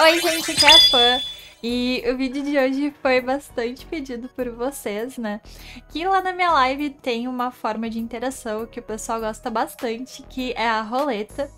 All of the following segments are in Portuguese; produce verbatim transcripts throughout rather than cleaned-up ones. Oi, gente, que é a Fã. E o vídeo de hoje foi bastante pedido por vocês, né? Que lá na minha live tem uma forma de interação que o pessoal gosta bastante, que é a roleta.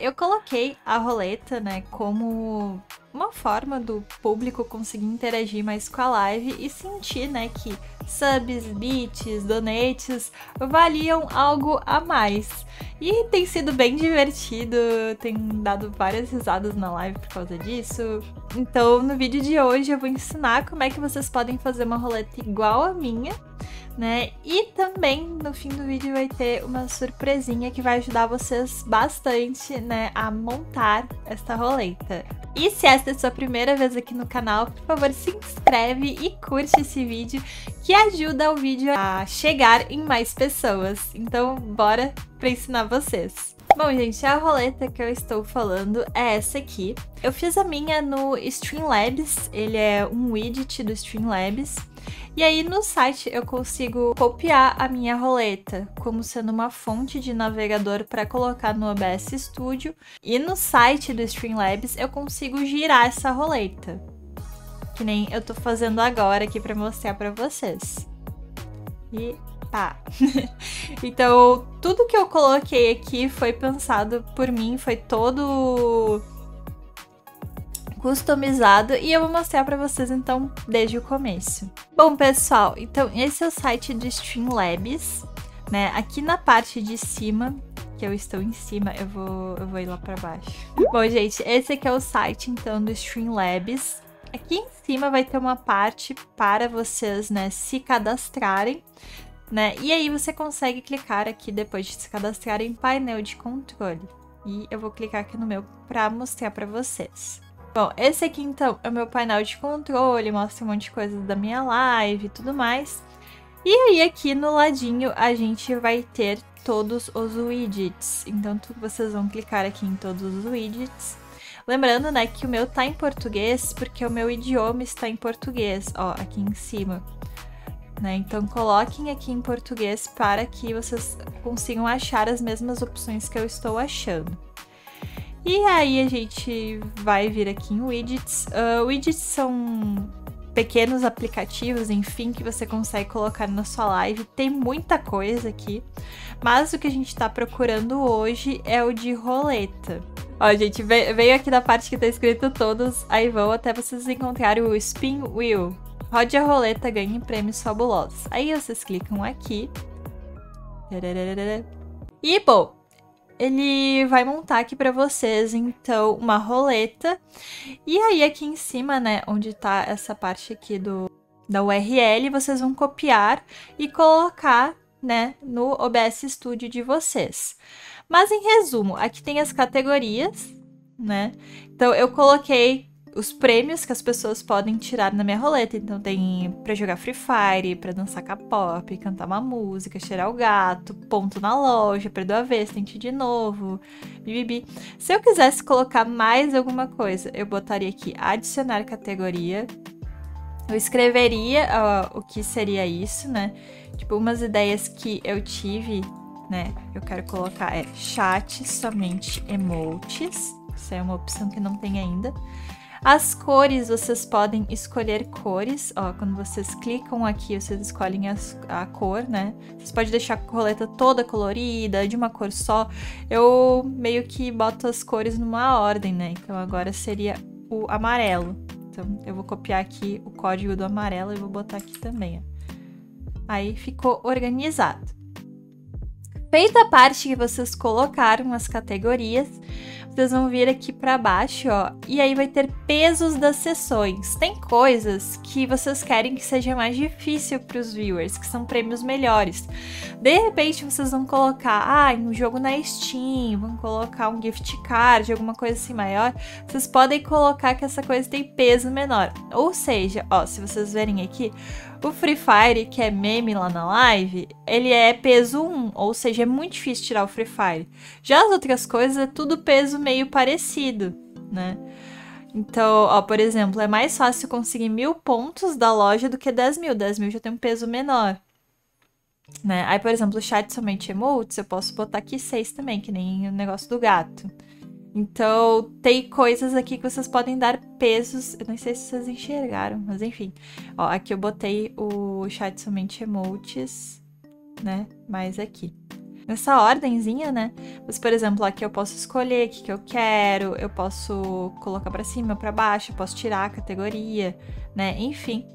Eu coloquei a roleta, né, como uma forma do público conseguir interagir mais com a live e sentir, né, que subs, bits, donates valiam algo a mais. E tem sido bem divertido, tem dado várias risadas na live por causa disso. Então, no vídeo de hoje eu vou ensinar como é que vocês podem fazer uma roleta igual a minha, né? E também no fim do vídeo vai ter uma surpresinha que vai ajudar vocês bastante, né, a montar esta roleta. E se esta é a sua primeira vez aqui no canal, por favor, se inscreve e curte esse vídeo, que ajuda o vídeo a chegar em mais pessoas. Então, bora pra ensinar vocês. Bom, gente, a roleta que eu estou falando é essa aqui. Eu fiz a minha no Streamlabs, ele é um widget do Streamlabs. E aí no site eu consigo copiar a minha roleta, como sendo uma fonte de navegador para colocar no O B S Studio. E no site do Streamlabs eu consigo girar essa roleta, que nem eu tô fazendo agora aqui para mostrar para vocês. E tá. Então, tudo que eu coloquei aqui foi pensado por mim, foi todo customizado, e eu vou mostrar pra vocês então desde o começo. Bom, pessoal, então esse é o site do Streamlabs, né? Aqui na parte de cima, que eu estou em cima, eu vou, eu vou ir lá pra baixo. Bom, gente, esse aqui é o site então do Streamlabs. Aqui em cima vai ter uma parte para vocês, né, se cadastrarem, né? E aí você consegue clicar aqui depois de se cadastrar em painel de controle. E eu vou clicar aqui no meu para mostrar para vocês. Bom, esse aqui então é o meu painel de controle, mostra um monte de coisas da minha live e tudo mais. E aí aqui no ladinho a gente vai ter todos os widgets. Então vocês vão clicar aqui em todos os widgets. Lembrando, né, que o meu tá em português, porque o meu idioma está em português, ó, aqui em cima, né? Então coloquem aqui em português para que vocês consigam achar as mesmas opções que eu estou achando. E aí a gente vai vir aqui em widgets. Uh, widgets são pequenos aplicativos, enfim, que você consegue colocar na sua live. Tem muita coisa aqui, mas o que a gente tá procurando hoje é o de roleta. Ó, gente, veio aqui da parte que tá escrito todos, aí vão até vocês encontrarem o Spin Wheel. Rode a roleta, ganhe prêmios fabulosos. Aí vocês clicam aqui. E, bom, ele vai montar aqui pra vocês, então, uma roleta. E aí aqui em cima, né, onde tá essa parte aqui do, da U R L, vocês vão copiar e colocar, né, no O B S Studio de vocês. Mas em resumo, aqui tem as categorias, né? Então eu coloquei os prêmios que as pessoas podem tirar na minha roleta. Então tem pra jogar Free Fire, pra dançar K-pop, cantar uma música, cheirar o gato, ponto na loja, perder a vez, tente de novo, bibibi. Se eu quisesse colocar mais alguma coisa, eu botaria aqui adicionar categoria. Eu escreveria ó, o que seria isso, né? Tipo, umas ideias que eu tive, né? Eu quero colocar é chat, somente emotes. Isso é uma opção que não tem ainda. As cores, vocês podem escolher cores. Ó, quando vocês clicam aqui, vocês escolhem as, a cor, né? Vocês podem deixar a roleta toda colorida, de uma cor só. Eu meio que boto as cores numa ordem, né? Então agora seria o amarelo. Então, eu vou copiar aqui o código do amarelo e vou botar aqui também, ó. Aí ficou organizado. Feita a parte que vocês colocaram as categorias, vocês vão vir aqui para baixo, ó, e aí vai ter pesos das sessões. Tem coisas que vocês querem que seja mais difícil para os viewers, que são prêmios melhores. De repente vocês vão colocar, ah, um jogo na Steam, vão colocar um gift card, alguma coisa assim maior. Vocês podem colocar que essa coisa tem peso menor. Ou seja, ó, se vocês verem aqui, o Free Fire, que é meme lá na live, ele é peso um, ou seja, é muito difícil tirar o Free Fire. Já as outras coisas é tudo peso meio parecido, né? Então, ó, por exemplo, é mais fácil conseguir mil pontos da loja do que dez mil. dez mil já tem um peso menor. Né? Aí, por exemplo, o chat somente emotes, eu posso botar aqui seis também, que nem o negócio do gato. Então, tem coisas aqui que vocês podem dar pesos. Eu não sei se vocês enxergaram, mas enfim. Ó, aqui eu botei o chat somente emotes, né? Mais aqui. Nessa ordenzinha, né? Mas, por exemplo, aqui eu posso escolher o que, que eu quero, eu posso colocar pra cima, pra baixo, eu posso tirar a categoria, né? Enfim.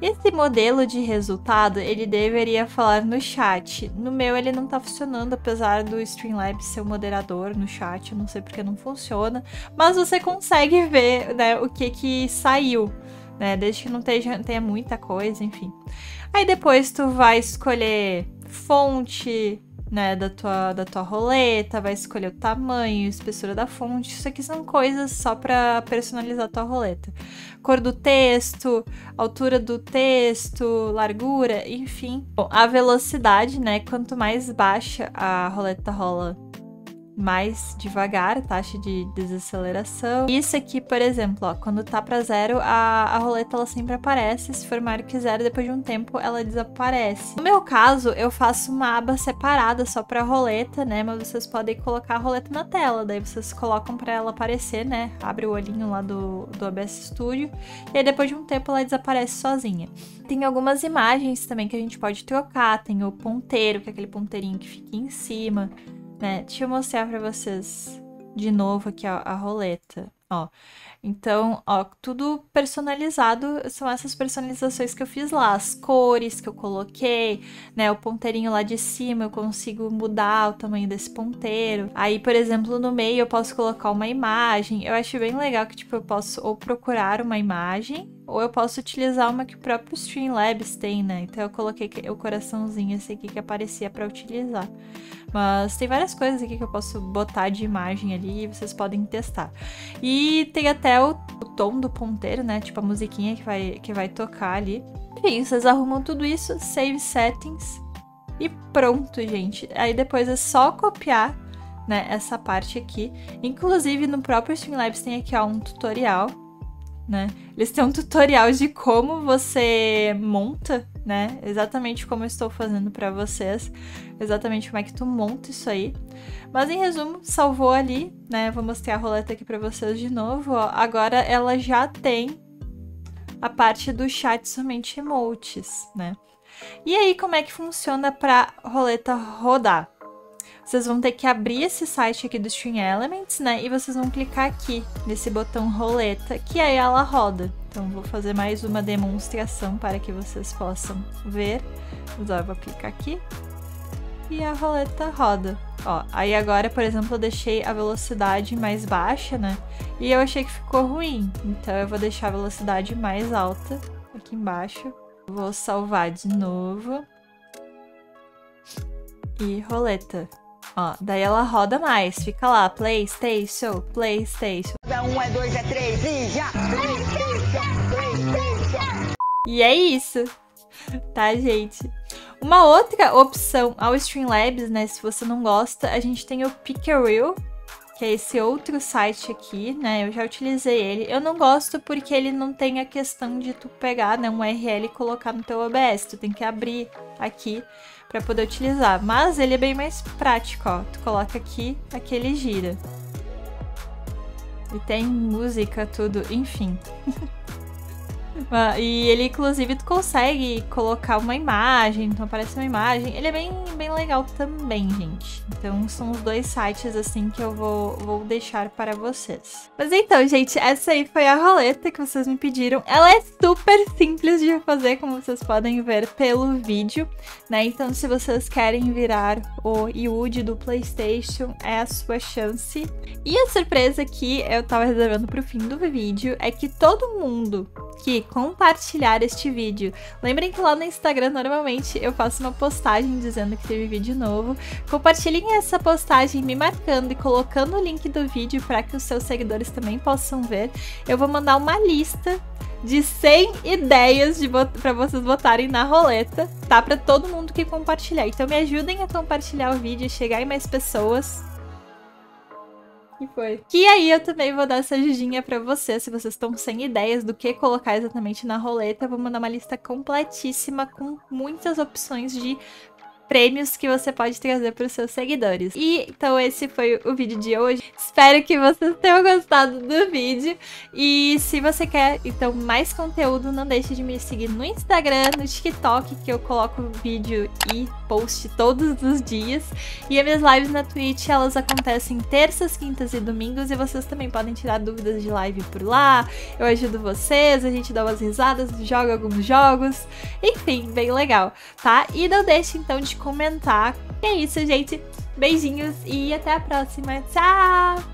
Esse modelo de resultado, ele deveria falar no chat. No meu, ele não tá funcionando, apesar do Streamlabs ser o moderador no chat, eu não sei porque não funciona. Mas você consegue ver, né, o que que saiu, né? Desde que não tenha, tenha muita coisa, enfim. Aí depois tu vai escolher fonte, né, da tua, da tua roleta, vai escolher o tamanho, espessura da fonte. Isso aqui são coisas só para personalizar a tua roleta. Cor do texto, altura do texto, largura, enfim. Bom, a velocidade, né, quanto mais baixa a roleta rola, mais devagar, taxa de desaceleração. Isso aqui, por exemplo, ó, quando tá pra zero, a, a roleta ela sempre aparece. Se for maior que zero, depois de um tempo ela desaparece. No meu caso, eu faço uma aba separada só pra roleta, né? Mas vocês podem colocar a roleta na tela, daí vocês colocam pra ela aparecer, né? Abre o olhinho lá do, do O B S Studio e aí depois de um tempo ela desaparece sozinha. Tem algumas imagens também que a gente pode trocar. Tem o ponteiro, que é aquele ponteirinho que fica em cima, né? Deixa eu mostrar pra vocês de novo aqui a, a roleta, ó. Então, ó, tudo personalizado, são essas personalizações que eu fiz lá, as cores que eu coloquei, né, o ponteirinho lá de cima, eu consigo mudar o tamanho desse ponteiro. Aí, por exemplo, no meio eu posso colocar uma imagem. Eu acho bem legal que, tipo, eu posso ou procurar uma imagem, ou eu posso utilizar uma que o próprio Streamlabs tem, né? Então eu coloquei o coraçãozinho esse aqui que aparecia pra utilizar. Mas tem várias coisas aqui que eu posso botar de imagem ali e vocês podem testar. E tem até o, o tom do ponteiro, né? Tipo a musiquinha que vai, que vai tocar ali. Enfim, vocês arrumam tudo isso, save settings e pronto, gente. Aí depois é só copiar, né, essa parte aqui. Inclusive no próprio Streamlabs tem aqui, ó, um tutorial, né? Eles têm um tutorial de como você monta, né? Exatamente como eu estou fazendo para vocês, exatamente como é que tu monta isso aí. Mas em resumo, salvou ali, né? Vou mostrar a roleta aqui para vocês de novo, ó. Agora ela já tem a parte do chat somente emotes, né? E aí, como é que funciona para roleta rodar? Vocês vão ter que abrir esse site aqui do Stream Elements, né? E vocês vão clicar aqui, nesse botão roleta, que aí ela roda. Então, vou fazer mais uma demonstração para que vocês possam ver. Então, eu vou clicar aqui e a roleta roda. Ó, aí agora, por exemplo, eu deixei a velocidade mais baixa, né? E eu achei que ficou ruim. Então, eu vou deixar a velocidade mais alta aqui embaixo. Vou salvar de novo. E roleta. Ó, daí ela roda mais, fica lá, PlayStation, PlayStation. É um, é dois, é três e já! PlayStation, PlayStation! E é isso, tá, gente? Uma outra opção ao Streamlabs, né, se você não gosta, a gente tem o PickerWheel, que é esse outro site aqui, né? Eu já utilizei ele. Eu não gosto porque ele não tem a questão de tu pegar, né, um U R L e colocar no teu O B S. Tu tem que abrir aqui para poder utilizar. Mas ele é bem mais prático, ó. Tu coloca aqui, aqui ele gira. E tem música, tudo, enfim. E ele, inclusive, tu consegue colocar uma imagem, então aparece uma imagem. Ele é bem, bem legal também, gente. Então são os dois sites, assim, que eu vou, vou deixar para vocês. Mas então, gente, essa aí foi a roleta que vocês me pediram. Ela é super simples de fazer, como vocês podem ver pelo vídeo, né? Então, se vocês querem virar o I U D do PlayStation, é a sua chance. E a surpresa que eu tava reservando pro fim do vídeo é que todo mundo que compartilhar este vídeo. Lembrem que lá no Instagram, normalmente, eu faço uma postagem dizendo que teve vídeo novo. Compartilhem essa postagem me marcando e colocando o link do vídeo para que os seus seguidores também possam ver. Eu vou mandar uma lista de cem ideias para vocês botarem na roleta, tá? Para todo mundo que compartilhar. Então me ajudem a compartilhar o vídeo e chegar em mais pessoas. Que foi. Que aí eu também vou dar essa ajudinha pra vocês, se vocês estão sem ideias do que colocar exatamente na roleta. Eu vou mandar uma lista completíssima com muitas opções de prêmios que você pode trazer para os seus seguidores. E então esse foi o vídeo de hoje. Espero que vocês tenham gostado do vídeo. E se você quer, então, mais conteúdo, não deixe de me seguir no Instagram, no TikTok, que eu coloco vídeo e post todos os dias. E as minhas lives na Twitch, elas acontecem terças, quintas e domingos. E vocês também podem tirar dúvidas de live por lá. Eu ajudo vocês, a gente dá umas risadas, joga alguns jogos. Enfim, bem legal, tá? E não deixe, então, de comentar. E é isso, gente. Beijinhos e até a próxima. Tchau!